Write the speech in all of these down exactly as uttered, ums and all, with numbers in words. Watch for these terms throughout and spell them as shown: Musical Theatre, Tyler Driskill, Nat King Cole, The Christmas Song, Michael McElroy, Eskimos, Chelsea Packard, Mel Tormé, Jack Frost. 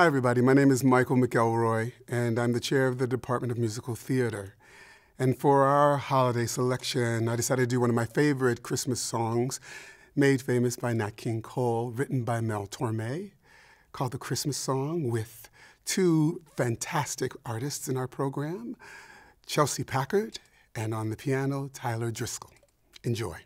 Hi everybody, my name is Michael McElroy and I'm the chair of the Department of Musical Theater. And for our holiday selection, I decided to do one of my favorite Christmas songs, made famous by Nat King Cole, written by Mel Tormé, called The Christmas Song, with two fantastic artists in our program, Chelsea Packard, and on the piano, Tyler Driskill. Enjoy.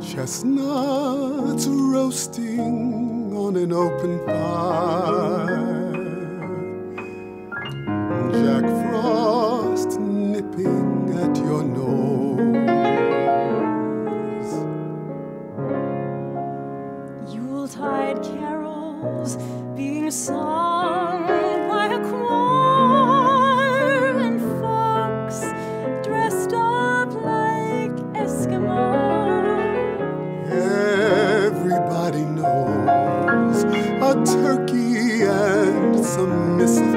Chestnuts roasting on an open fire, Jack Frost nipping at your nose, Yuletide carols being sung by a choir, and folks dressed up like Eskimos. Everybody knows a turkey and some mistletoe.